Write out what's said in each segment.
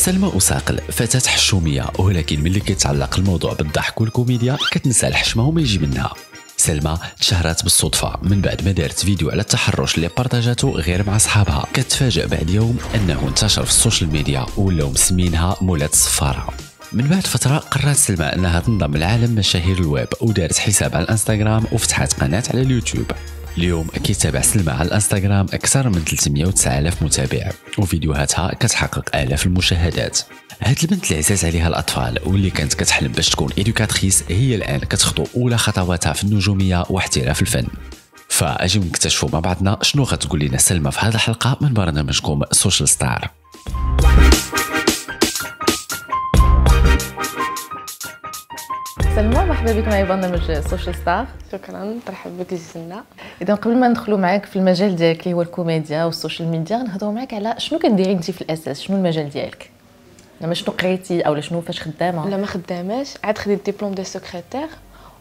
سلمى أوساقل فتاة حشومية، ولكن ملي كيتعلق الموضوع بالضحك والكوميديا كتنسى الحشمة وما يجي منها. سلمى تشهرت بالصدفة من بعد ما دارت فيديو على التحرش اللي بارطاجاتو غير مع صحابها. كتفاجأ بعد يوم أنه انتشر في السوشيال ميديا ولاو مسمينها مولات الصفارة. من بعد فترة قررت سلمى أنها تنضم لعالم مشاهير الويب، ودارت حساب على الانستغرام وفتحت قناة على اليوتيوب. اليوم كيتابع سلمى على الانستغرام أكثر من 309,000 متابع، وفيديوهاتها كتحقق آلاف المشاهدات. هاد البنت اللي عزاز عليها الأطفال واللي كانت كتحلم باش تكون إدوكاتريس، هي الآن كتخطو أولى خطواتها في النجومية واحتراف الفن. فأجيو نكتشفوا مع بعضنا شنو غتقول لنا سلمى في هذه الحلقة من برنامجكم سوشيال ستار. سلمى، مرحبا بك معي برنامج سوشيال ستار. شكرا، مرحبا بك لجنة. اذا قبل ما ندخلوا معاك في المجال ديالك اللي هو الكوميديا والسوشيال ميديا، نهضروا معاك على شنو كديري انت في الاساس، شنو المجال ديالك؟ لما شنو قريتي او شنو فاش خدامه؟ لا، ما خداماش، عاد خديت ديبلوم ديال سكرتير،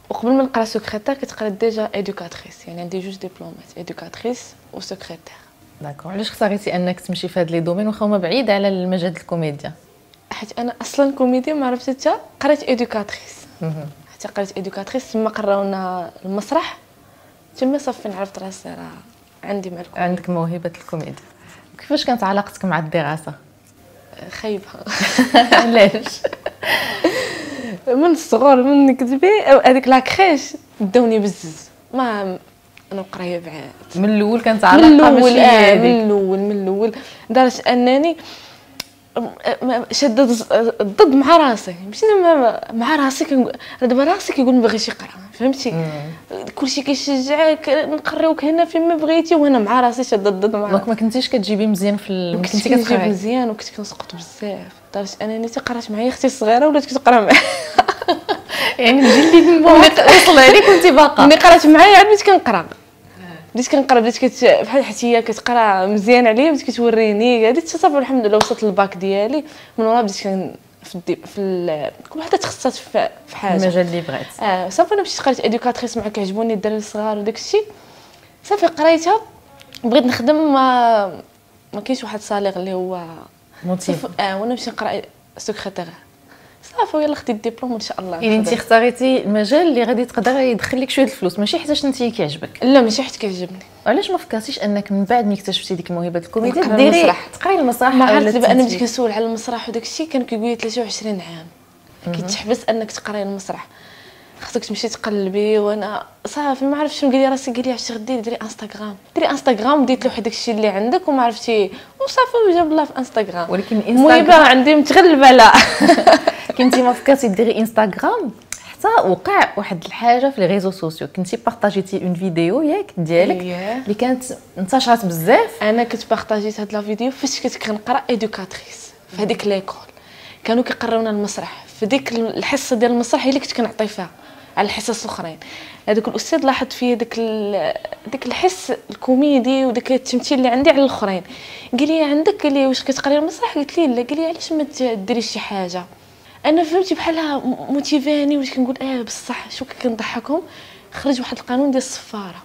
وقبل ما نقرا سكرتير كنت ديجا ايدوكاتريس، يعني عندي جوج ديبلومات، ايدوكاتريس وسكرتير. داكور، علاش اختاريتي انك تمشي في هاد لي دومين واخا هما بعيد على المجال الكوميديا؟ حيت انا اصلا كوميديا ما عرفتش، حتى قريت ايدوكاتريس، حتى قريت ايدوكاتريس، تما قراونا المسرح، تما صافي عرفت راسي راه عندي مع الكوميديا. عندك موهبه الكوميديا. كيفاش كانت علاقتك مع الدراسه؟ خايبه. علاش؟ من الصغر من كتبي هذيك لاكريش داوني بزز، ما انا قريه بعاد من الاول، كانت علاقه ماشي هذيك من الاول لدرجه انني شدد ضد مع راسي، ماشي مع راسي، دابا راسي كيقول ما بغيش يقرا، فهمتي؟ كلشي كيشجعك، نقريوك هنا فين ما بغيتي، وهنا مع راسي شاده ضد مع راسي. دونك ما كنتيش كتجيبي مزيان ما كنتي كتجيب مزيان، وكنت كنسقط بزاف لدرجه انني حتى قرات معايا اختي الصغيره ولات كتقرا معايا. يعني ملي وصل عليك كنت باقا ملي قرات معايا عاد بديت كنقرا بديت بحال حيت هي كتقرا مزيان عليا، بديت كتوريني غادي تصافي. الحمد لله وصلت للباك ديالي، من ورا بديت في كل وحده تخصصات في حاجه المجال اللي بغات. صافي انا مشيت قريت ادوكاتريس، مع كيعجبوني الدراري الصغار وداك الشيء، صافي قريتها بغيت نخدم، ما كاينش واحد الصالير اللي هو موتيف، وانا نمشي نقرا سكرتير، صافي يلا خديت الدبلوم ان شاء الله. يعني انت اختاريتي المجال اللي غادي تقدر يدخل لك شويه الفلوس، ماشي حيت انت كيعجبك؟ لا، ماشي حيت كيعجبني. علاش ما فكرتيش انك من بعد ملي اكتشفتي ديك موهبه الكوميديا ديري تقري المسرح؟ ما عرفت، دابا انا ملي كنسول على المسرح وداك الشيء كان كيقول لي 23 عام كيتحبس انك تقراي المسرح، خاصك تمشي تقلبي، وانا صافي ما عرفتش شنو قال لي راسي، قال لي عرفتي غديري ديري انستغرام وديت لوحدك داكشي اللي عندك وما عرفتي، وصافي وجاب الله في انستغرام. ولكن الموهبه عندي متغلبه. لا، كنتي ما فكرتي ديري انستغرام حتى وقع واحد الحاجه في لي ريزو سوسيو، كنتي بارطاجيتي اون فيديو ياك ديالك اللي كانت انتشرت بزاف. انا كنت بارطاجيت هاد لا فيديو فاش كنت كنقرا ايدوكاتريس في هذيك ليكول، كانوا كيقراونا المسرح، في ديك الحصه ديال المسرح هي اللي كنت كنعطي فيها على الحصص الاخرين. هذاك الاستاذ لاحظ فيا داك الحس الكوميدي وداك التمثيل اللي عندي على الاخرين، قال لي عندك، قال لي واش كتقري المسرح؟ قلت ليه لا، قال لي علاش ما ديريش شي حاجه؟ انا فهمتي بحالها موتيفاني، واش كنقول بصح شو كنضحكهم. خرج واحد القانون ديال الصفاره،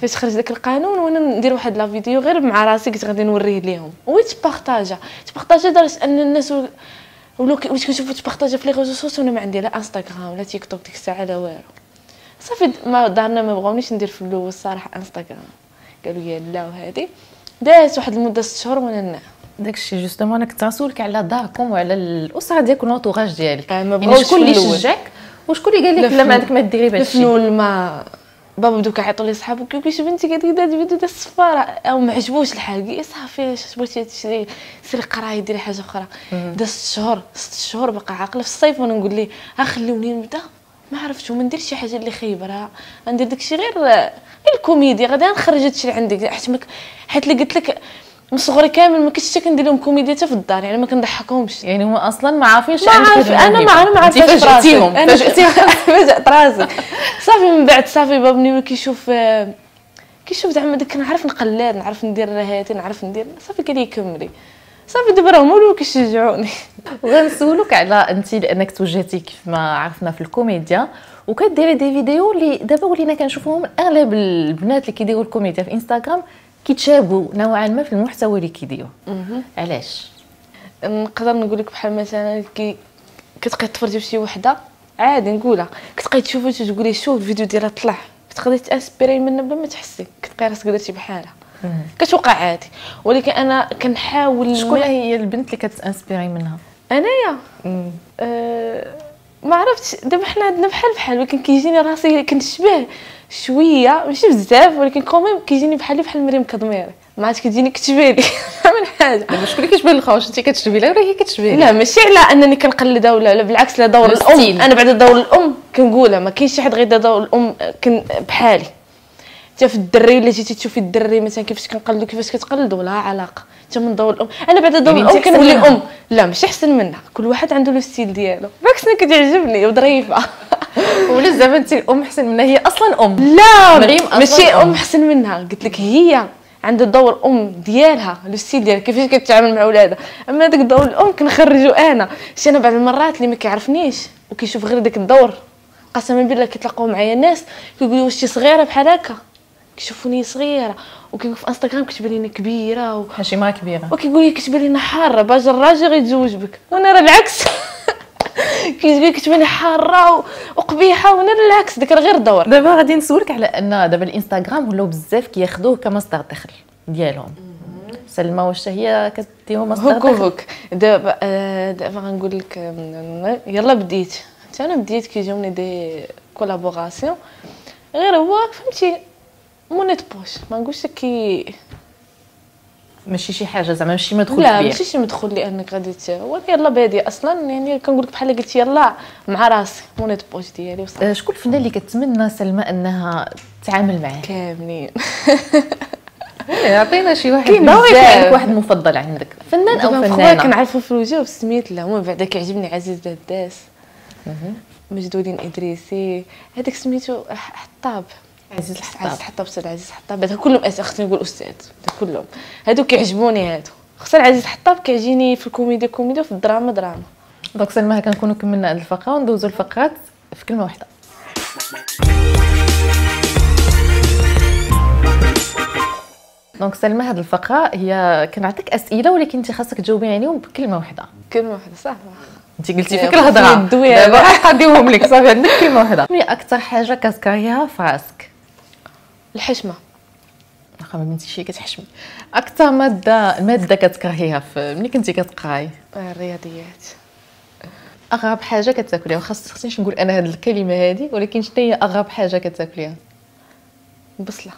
فاش خرج داك القانون وانا ندير واحد لا فيديو غير مع راسي، كنت غادي نوريه ليهم وتبارطاجا درجه ان الناس ولو كنشوفو تبارطاجا في لي ريزو سوسيو، وانا ما عندي لا انستغرام لا تيك توك ديك الساعه لا والو، صافي ما دارنا، ما بغاونيش ندير في الاول الصراحه انستغرام، قالوا لي لا. وهادي دازت واحد المده 6 شهور وانا داكشي. جوستومون انا كنت غنسولك على داركم وعلى الاسره ديالكم والطوغاج ديالك، يعني شكون اللي شجعك وشكون اللي قال لك لا ما عندك ما ديري بهذا الشيء؟ الفنون، ما بابا بداو كيعيطوا لي صحابو كيفاش بنتي قالت لي داز فيديو ديال الصفاره او ما عجبوش الحال، صافي اش بغيتي تشري سيري قراي ديري حاجه اخرى. داز 6 شهور باقا عاقله. في الصيف وانا نقول ليه ها خلوني نبدا، ما عرفتش وما ندير شي حاجه اللي خايبره، غندير داكشي غير الكوميديا، غادي نخرج هادشي اللي عندك. حيت اللي قلت لك من صغري كامل ما كنتش كندير لهم كوميديا حتى في الدار، يعني ما كنضحكهمش، يعني هما اصلا ما عارفينش انا ما عارفه فاجئت راسي. صافي من بعد صافي بابني كيشوف زعما داك نعرف نقلد، نعرف ندير رهاتي، نعرف ندير، صافي قال لي كملي، صافي دابا هما اللي كيشجعوني. وغنسولك على انت لانك توجهتي كيف ما عرفنا في الكوميديا، وكديري دي فيديو اللي دابا ولينا كنشوفوهم اغلب البنات اللي كيديروا الكوميديا في انستغرام كيتشابهوا نوعا ما في المحتوى اللي كيديروا، علاش؟ نقدر نقول لك بحال مثلا كي كتبقي تفرجي فشي وحده عادي نقولها، كتبقي تشوفي تقولي شوف الفيديو ديالها طلع، كتقدري تاسبيري منها بلا ما تحسي، كتلقاي راسك درتي بحالها، كتوقع عادي. ولكن انا كنحاول. شكون هي البنت اللي كتاسبيري منها؟ انايا ما عرفتش، دابا حنا عندنا بحال ولكن كيجيني راسي كنشبه شويه ماشي بزاف، ولكن كوميم كيجيني بحال مريم القدميري، ما عادش كتجيني كتشبه لي من حاجه. دابا شكون اللي كتشبه للخوش؟ انت كتشبهي لها ولا هي كتشبهي؟ لا ماشي على انني كنقلدها ولا بالعكس، لا دور الام، انا بعد دور الام كنقولها، ما كاينش شي حد غير دور الام بحالي. حتى في الدري الا جيتي تشوفي الدري مثلا كيفاش كنقلدو كيفاش كتقلدو لا علاقه، حتى من دور الام انا بعد دور الام كنولي ام، لا ماشي احسن منها، كل واحد عنده لو ستيل ديالو، بالعكس انا كتعجبني وظريفه. ولا زعما انت الام احسن منها؟ هي اصلا ام. لا مريم اصلا ماشي ام احسن منها، قلت لك هي عند الدور الام ديالها لو ستيل ديالها كيفاش كتعامل مع ولادها. اما داك الدور الام كنخرجو انا، شي انا بعض المرات اللي ما كيعرفنيش وكيشوف غير داك الدور، قسما بالله كيتلاقاو معايا ناس كيقولوا واش شي صغيره بحال هكا، كيشوفوني صغيره وكيقول في انستغرام كتبان لينا كبيره ماشي ما كبيره، وكيقول لي كتبان لينا حاره باج الراجل غيتزوج بك، وانا راه العكس. كيقول لي كتبان لي حاره وقبيحه وانا العكس، داك راه غير دور. دابا غادي نسولك على ان دابا الانستغرام ولاو بزاف كياخذوه كمصدر دخل ديالهم. سلمى واش هي كديروا مصدر دخل؟ هوك دابا غنقول لك يلا بديت، حتى انا بديت كيجيوني دي كولابوراسيون، غير هو فهمتي مونيت بوش، ما نقولش كي ماشي شي حاجه زعما ماشي مدخل كبير، لا ماشي شي مدخل لانك غادي هو يلا بادي اصلا، يعني كنقول لك بحال قلت يلا مع راسي مونيت بوش ديالي وصافي. شكون الفنان اللي كتمنى سلمى انها تتعامل معاه؟ كاملين. عطينا شي واحد بزاف، واحد مفضل عندك فنان او فنانه؟ خويا كنعرفو في الوجه والسميت، لا ومن بعد كيعجبني عزيز الداس، مجدودين إدريسي، هذاك سميتو حطاب، عزيز حطاب استاذ عزيز حطاب، هذا كلهم خصني نقول استاذ، هذا كلهم هادو كيعجبوني، هادو خصوصا عزيز حطاب كيعجيني في الكوميديا كوميديا وفي الدراما دراما. دونك سلمى كنكونوا كملنا هذه الفقره وندوزوا الفقرات في كلمه واحده. دونك سلمى هذه الفقره هي كنعطيك اسئله ولكن انت خاصك تجاوبي عليهم بكلمه واحده. كلمه واحده صح؟ انت قلتي فيك الهضره دابا غنقديهم لك صافي، عندك كلمه واحده. شنو اكثر حاجه كتكرهيها في راسك؟ الحشمه. واخا ما بنتي شي كتحشمي. اكثر ماده كتكرهيها ملي كنتي كتقراي؟ الرياضيات. اغرب حاجه كتاكليها؟ واخا خصنيش نقول انا هذه الكلمه هذه، ولكن شنو هي اغرب حاجه كتاكليها؟ البصله.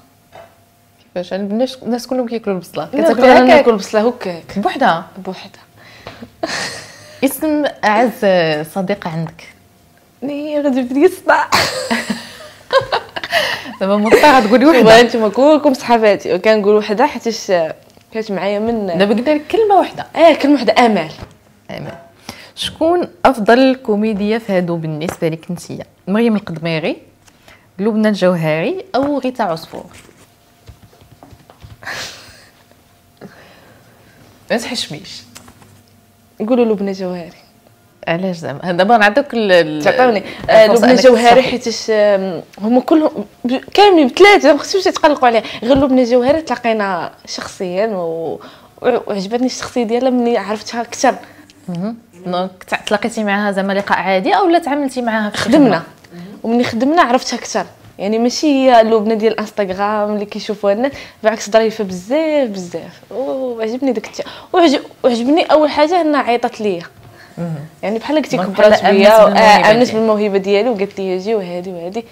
كيفاش؟ الناس كلهم كياكلوا البصله. كتاكليها؟ انا كناكل البصله هكاك بوحدها بوحدها. اسم اعز صديقه عندك؟ هي غادي تبدي الصداع دابا مضطره تقولي وحده. انتما كلكم صحاباتي وكنقول وحده حيتاش كانت معايا من دابا. قلنا لك كلمه وحده. كلمه وحده. امال. شكون افضل كوميديا فهادو بالنسبه لك انت؟ مريم القدميري، لبنى الجوهري، او غيتا عصفور؟ ما تحشميش، نقولوا لبنى جوهري. علاش زعما؟ دابا نعطيك تعطوني لبنى جوهري حيتاش هما كلهم كاملين بثلاثه، ما خصكمش تقلقوا عليه، غير لبنى جوهري تلاقينا شخصيا وعجبتني الشخصيه ديالها ملي عرفتها اكثر. دونك تلاقيتي معها زعما لقاء عادي او لا تعاملتي معها في خدمنا؟ وملي خدمنا عرفتها اكثر، يعني ماشي هي لبنى ديال الانستغرام اللي كيشوفوها الناس، بالعكس ظريفه بزاف بزاف، وعجبني داك وعجبني اول حاجه انها عيطت ليا، يعني بحال قلتي كبرات بيا وامنت بالموهبه ديالي وقالت لي اجي وهادي وهادي،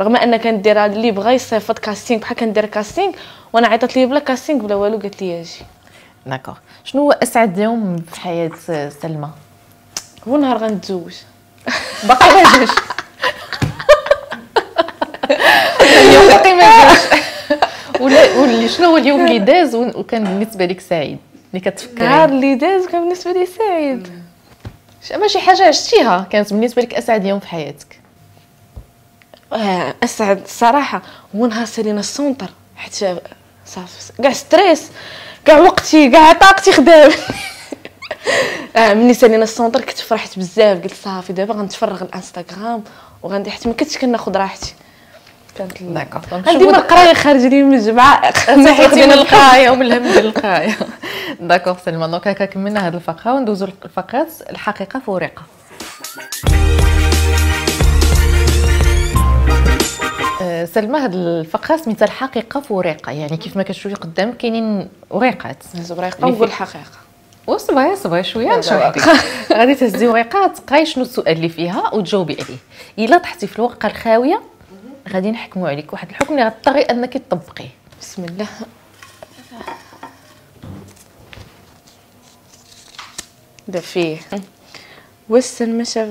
رغم ان كندير اللي بغا يصيفط كاستينغ بحال كندير كاستينغ، وانا عيطت لي بلا كاستينغ بلا والو قالت لي اجي. داكوغ. شنو هو اسعد يوم في حياه سلمى؟ هو نهار غنتزوج. باقي ما جاش اليوم، باقي ما جاش. ولا شنو هو اليوم اللي داز وكان بالنسبه لك سعيد اللي كتفكري؟ النهار اللي داز كان بالنسبه لي سعيد، ماشي حاجه عشتيها كانت بالنسبه لك اسعد يوم في حياتك. اسعد الصراحه هو نهار سالينا السونطر، حيت صافي كاع ستريس كاع وقتي كاع طاقتي خدامني. ملي سالينا السونطر كنت فرحت بزاف، قلت صافي دابا غنتفرغ الانستغرام وغندير، حيت ما كنتش كناخذ راحتي، كانت داكوغ عندي القرايه خارجين من الجمعه، حيت من القرايه ومن الهم ديال القرايه. داكوغ سلمى. دونك هكا كملنا هاد الفقره وندوزو لفقره الحقيقه فورقه. سلمى هاد الفقره سميتها الحقيقه فورقه، يعني كيف ما كتشوفي قدامك كاينين وريقات، وريقه والحقيقه وصبايا صبايا شويه نشرحك غادي تهزي ورقه تلقاي شنو السؤال اللي فيها وتجاوبي عليه. الا طحتي في الورقه الخاويه غادي نحكموا عليك واحد الحكم اللي غتضطري انك تطبقيه. بسم الله. دا فيه واش ما شاف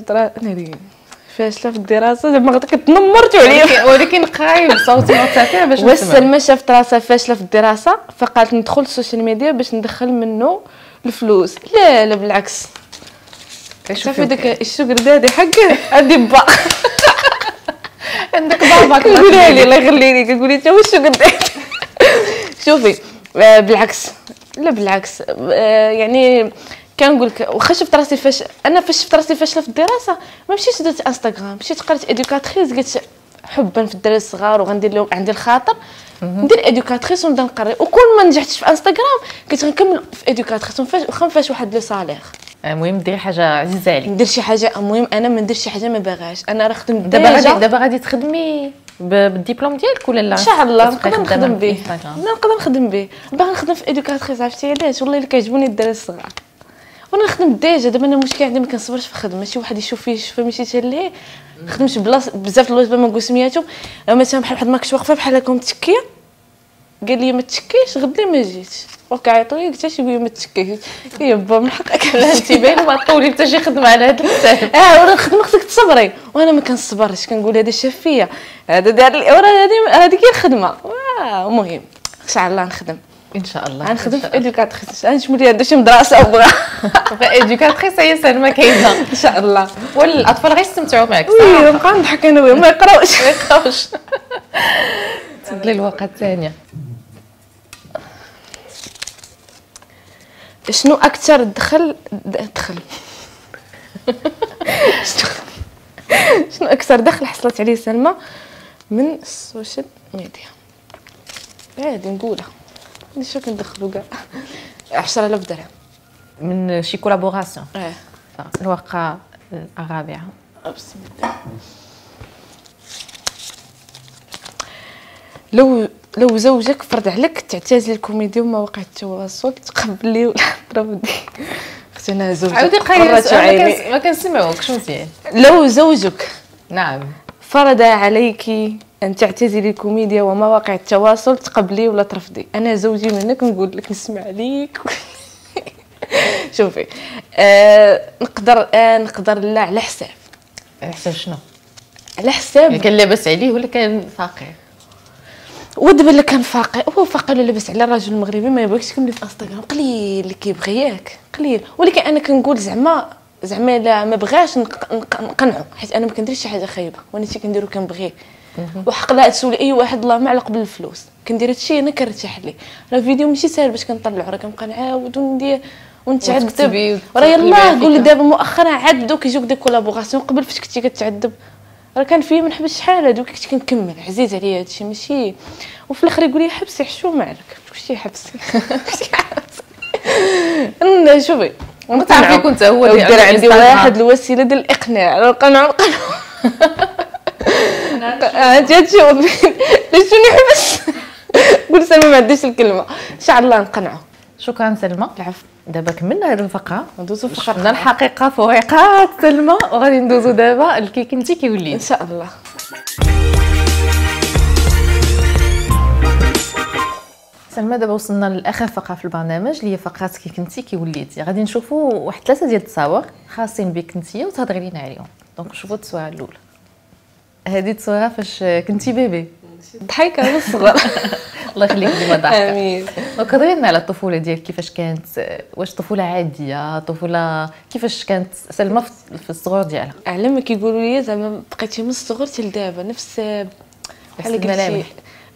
فاشله في الدراسه، زعما غدا كتنمرتو عليا ولكن قاي بصوتي مرتفع باش نسمع. واش ما شاف دراسه فاشله في الدراسه فقالت ندخل السوشيال ميديا باش ندخل منه الفلوس. لا لا بالعكس، شوفي داك الشكر دادي حقه عندي با عندك باباك قولها لي الله يخليني كتقولي حتى هو الشكر دادي. شوفي بالعكس، لا بالعكس يعني كنقول لك واخا شفت راسي فاش انا فاش شفت راسي فاشله في الدراسه ما مشيتش درت انستغرام، مشيت قرات ادوكاتريس قلت حبا في الدراري الصغار وغندير لهم عندي الخاطر ندير ادوكاتريس ونبدا نقري، وكل ما نجحتش في انستغرام كنت غنكمل في ادوكاتريس واخا مفاش واحد لو صالير. المهم دير حاجه عزيزه عليك، ندير شي حاجه. المهم انا ما نديرش شي حاجه ما باغاش، انا راه خدمت دابا غادي تخدمي بالدبلوم ديالك ولا لا؟ ان شاء الله نقدر نخدم به، نقدر نخدم به، باغا نخدم في ادوكاتريس. عرفتي علاش؟ والله الا كيعجبوني الدراري الصغار وانا نخدم ديجا. دابا انا المشكل عندي ما كنصبرش في الخدمه، شي واحد يشوف فيه شوفه ماشي تاليه خدمت بلاص بزاف الوقت ما نقول سمياتهم، مثلا بحال واحد ما كنتش واقفه بحال هكا متكيه قال لي ما تشكيش غدا ما جيتش، وكيعيطوا لي قلت شي ما تشكيش يبا من حقك على الانتباه وما طولي حتى شي خدمه على هذا الحساب. ورا الخدمه خصك تصبري وانا ما كنصبرش، كنقول هذا شاف فيا هذا دار ورا هذه هي الخدمه. المهم ان شاء الله نخدم ان شاء الله، غنخدم في ادوكاتريس غنشمل لي هذا شي مدرسه وبغا ادوكاتريس هي سلمى كاينه ان شاء الله والاطفال غيستمتعوا معك. صافي نبقى نضحك انا وياهم ما يقراوش ما يقراوش. تفضلي الورقه الثانيه. شنو اكثر دخل شنو اكثر دخل حصلت عليه سلمى من السوشيال ميديا؟ عادي نقولها شنو كندخلوا كاع 10000 درهم من شي كولابوراسيون. الورقه الرابعه. بسم الله. لو زوجك فرض عليك تعتزل الكوميديا ومواقع التواصل تقبل لي ولا تضرب ديك اختي انا زوجك عاودي قراي ما كنسمعوكش مزيان. لو زوجك نعم فرض عليك ان تعتزلي الكوميديا ومواقع التواصل تقبلي ولا ترفضي؟ انا زوجي منك نقول لك نسمع عليك شوفي نقدر لا على حساب. على حساب شنو؟ على حساب كان لاباس عليه ولا كان فاقع؟ ودابا اللي كان فاقع هو فاقع ولا لاباس على الراجل المغربي ما يبغيكش تكملي في انستغرام، قليل اللي كيبغي ياك قليل، ولكن انا كنقول زعما لا ما بغاش نقنعو حيت انا ما كنديرش شي حاجه خايبه وانا شي كنديرو كنبغيه وحق لا تسولي اي واحد الله ما علق بالفلوس كندير هادشي انا كنرتاح ليه. راه الفيديو ماشي ساهل باش كنطلعو راه كنبقى نعاود وندير ونتعذب. راه يلاه قولي دابا مؤخرا عاد كيجوك دي كولابوراسيون، قبل فاش كنتي كتعذب راه كان فيه من حبس شحال هادو كنت كنكمل عزيز عليا هادشي ماشي وفي الاخر يقول لي حبسي حشومه عليك كلشي حبسي انا شوفي وما تعرفي كنت هو دير عندي واحد الوسيله ديال الاقناع على القناعه جات شي ليش نحبس قول سلمى ما عنديش الكلمه ان شاء الله نقنعه. شكرا سلمى. العفو. دابا كملنا هذه الفقره ندوزو فقرتنا الحقيقه فوقات سلمى وغادي ندوزو دابا الكي كنتي كيولي ان شاء الله. سلمى دابا وصلنا لاخر فقره في البرنامج اللي هي فقره كي كنتي كي وليتي، غادي نشوفوا واحد 3 ديال التصاور خاصين بك نتيا وتهضري لينا عليهم. دونك نشوفوا التصويره الاولى. هذه التصويره فاش كنتي بيبي ضحكه من الصغر الله يخليك ديما ضحكه امين. دونك هضري لنا على الطفوله ديالك كيفاش كانت، واش طفوله عاديه طفوله كيفاش كانت سلمى في الصغر ديالها؟ على ما كيقولوا لي زعما بقيتي من الصغر حتى لدابا نفس بحال الملامح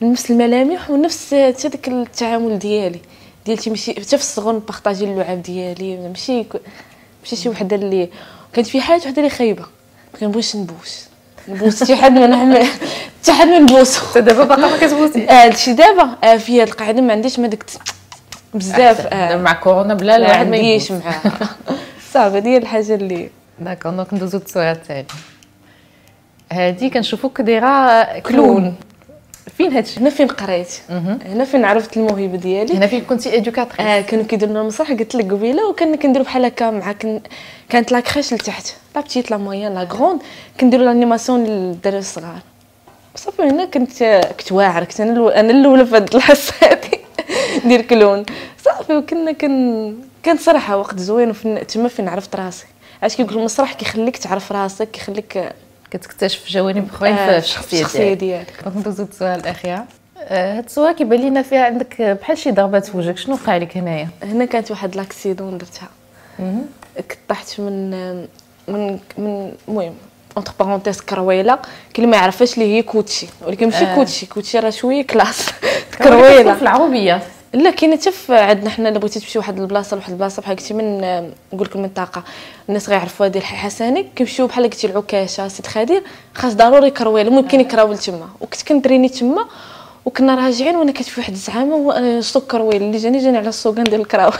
نفس الملامح ونفس حتى داك التعامل ديالتي ماشي حتى في الصغر نبارطاجي اللعاب ديالي ماشي شي وحده اللي كانت في حاجه وحده اللي خايبه ما كنبغيش نبوس شي حد ما نحمل حتى حد ما نبوسو. دابا باقا ما كتبوسيش هادشي دابا فيا القاعده ما عنديش ما داك بزاف مع كورونا بلا الواحد ما يجيش معاها صعبه. هذه الحاجه اللي داكور. دونك ندوزو للتصويره الثانيه. هادي كنشوفوك دايره كلون. فين هادشي؟ هنا فين قريت، هنا فين عرفت الموهبه ديالي، هنا فين كنتي ايدوكاتريس. كانوا كيديروا لنا المسرح قلت لك قبيله، وكان كنديروا بحال هكا مع كانت لا كريش لتحت، لا بتيت لا مويان لا غروند، كنديروا لانيماسيون للدراري الصغار. صافي هنا كنت واعر، كنت انا الاولى في هاد الحصه هادي ندير كلون صافي. وكنا كان صراحه وقت زوين. تما فين عرفت راسي، علاش كيقول المسرح كيخليك تعرف راسك، كيخليك كتكتشف جوانب اخرين في الشخصيه ديالك. دونك ندوزو للتصويره الاخيره. هاد التصويره كيبان لينا فيها عندك بحال شي ضربه في وجهك، شنو وقع لك هنايا؟ هنا كانت واحد لاكسيدون درتها، كنت طحت من المهم اونتر بارونتيز كرويله. كاين ما يعرفهاش اللي هي كوتشي، ولكن ماشي كوتشي راه شويه كلاس كرويله في العربيه. لا كاينه حتى عندنا حنا، الا بغيتي تمشي لواحد البلاصه بحال قلتي، من نقول لكم منطقه الناس غيعرفوا هذه الحساني، كيمشيو بحال قلتي العكاشه سيد خدير، خاص ضروري كرويل، ممكن يكراول تما. وكنت كندريني تما، وكنا راجعين وانا كنت في واحد الزعامه، وسوق كرويل اللي جاني على السوق ندير الكراول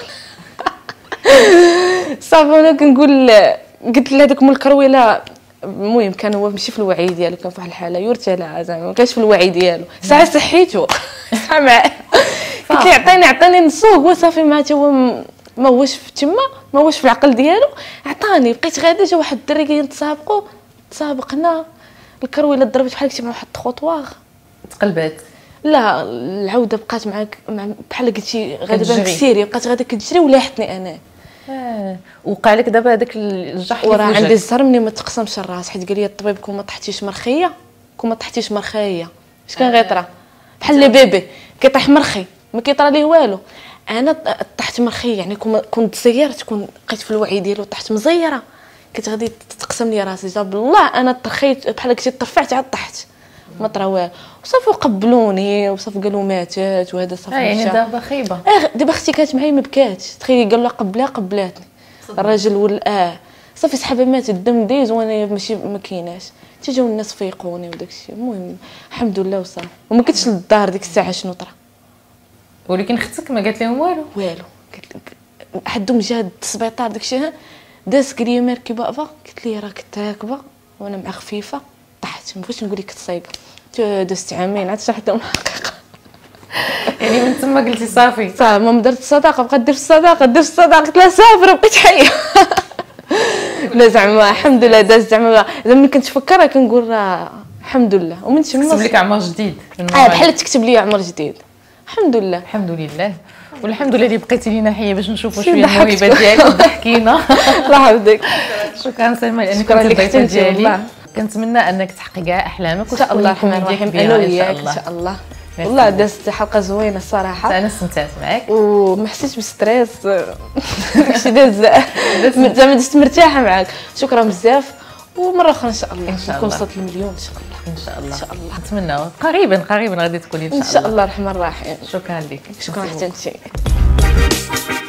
صافي. وانا كنقول قلت لهذاك مول الكرويله، المهم كان هو ماشي في الوعي ديالو، كان في واحد الحاله يرتلع زعما، ما كانش في الوعي ديالو. ساعه صحيته قلت لي عطيني نسوق، وصافي ما حتى هو ما هوش في تما، ما هوش في العقل ديالو، عطاني. بقيت غاده، جا واحد الدري كيتسابقوا، تسابقنا الكرويله ضربت بحال كتي مع واحد الخطوار، تقلبات. لا العوده بقات معاك بحال قلتي غاده بانكسيري، بقات غاده كتجري ولاحتني انا. وقع لك دابا هذاك الجرح اللي راه عندي الزهر مني ما تقسمش الراس، حيت قال لي الطبيب كون ما طحتيش مرخيه، اش كان غيطرى بحال لي بيبي كيطيح مرخي، ما كيطرى ليه والو. انا طحت مرخيه، يعني كنت تسيرت، كون بقيت في الوعي ديالو طحت مزيره، كنت غادي تتقسم لي راسي. جاب الله انا ترخيت بحال هكا، ترفعت عاد طحت ما طرا والو. وصافي قبلوني، وصافي قالوا ماتت وهذا صافي. يعني دابا خايبه. دابا اختي كانت معايا ما بكاتش، تخيلي قالوا قبلها قبلاتني الراجل صافي صحابها ماتت، الدم دايز وانا ماشي ما كايناش. تيجيو الناس فيقوني وداك الشيء، المهم الحمد لله وصافي. وما كنتش للدار ديك الساعه شنو طرا، ولكن اختك ما قالت لهم والو قالت حدهم جا للسبيطار داك الشيء، داز كليا مركبه افا، قالت لي راه كنت راكبه وانا مع خفيفه طحت، ما بغيتش نقول لك تصيق. دازت عامين عاد شرحت لهم الحقيقه يعني من تما قلتي صافي صافي ما درت الصداقه، بقات دير في الصداقه قلت لها سافر وبقيت حيه لا زعما الحمد لله داز زعما ملي كنتفكر كنقول راه الحمد لله. ومن تما كتب لك عمر جديد، بحال تكتب لي عمر جديد. الحمد لله والحمد لله اللي بقيتي لينا حيه باش نشوفوا شويه الموهبه ديالك ضحكينا الله يحفظك. شكرا سلمى لانك كنتي الضيفه ديالي، كنتمنى انك تحققي كاع احلامك ان شاء الله. الرحمن الرحيم انا وياك ان شاء الله. والله دازت حلقه زوينه الصراحه، انا استمتعت معاك وما حسيتش بالستريس داكشي زعما دزت مرتاحه معاك. شكرا بزاف، ومره اخرى ان شاء الله نكون وصلت للمليون ان شاء الله. نتمنى قريبا غادي تكوني ان شاء الله. الرحمن الرحيم. شكرا لك. شكرا حتى انت.